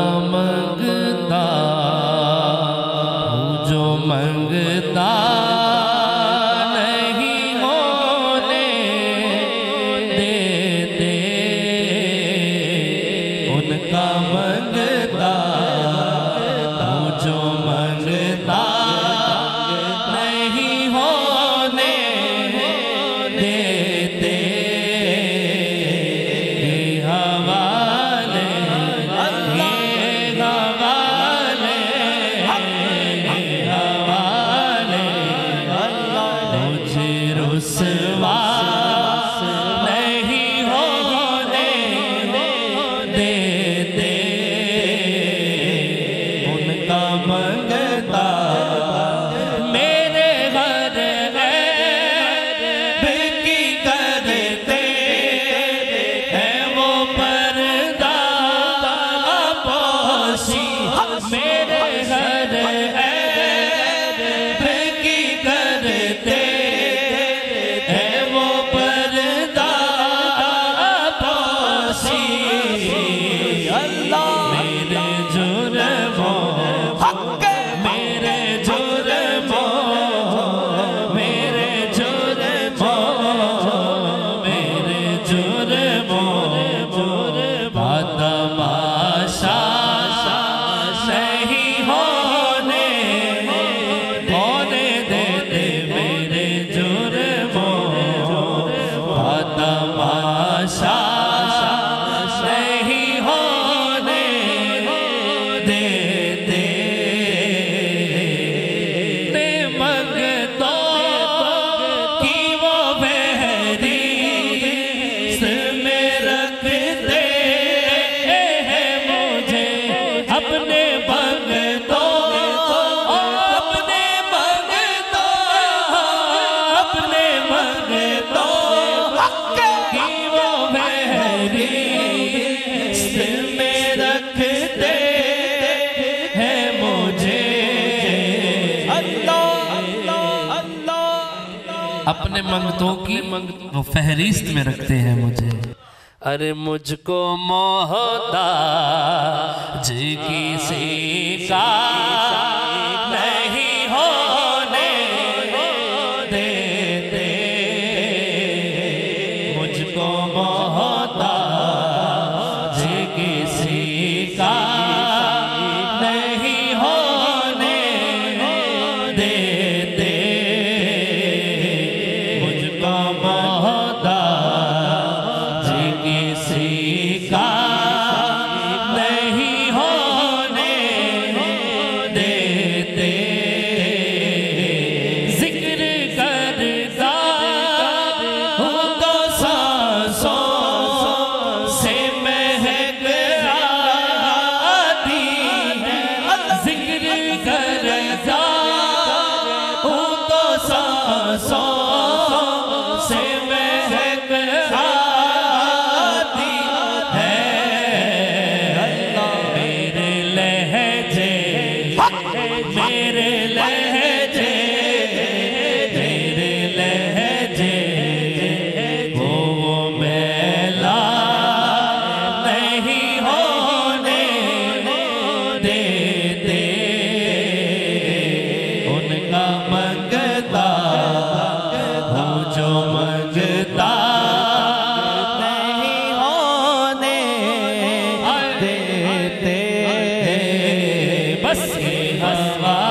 مانگتا ہوں جو مانگتا نہیں ہونے دیتے ان کا مانگتا ہوں جو مانگتا نہیں ہونے دیتے اپنے منگتوں کی فہرست میں رکھتے ہیں مجھے. ارے مجھ کو محتاج کسی کا نہیں ہونے دیتے مجھ کو محتاج کسی کا نہیں ہونے دیتے بس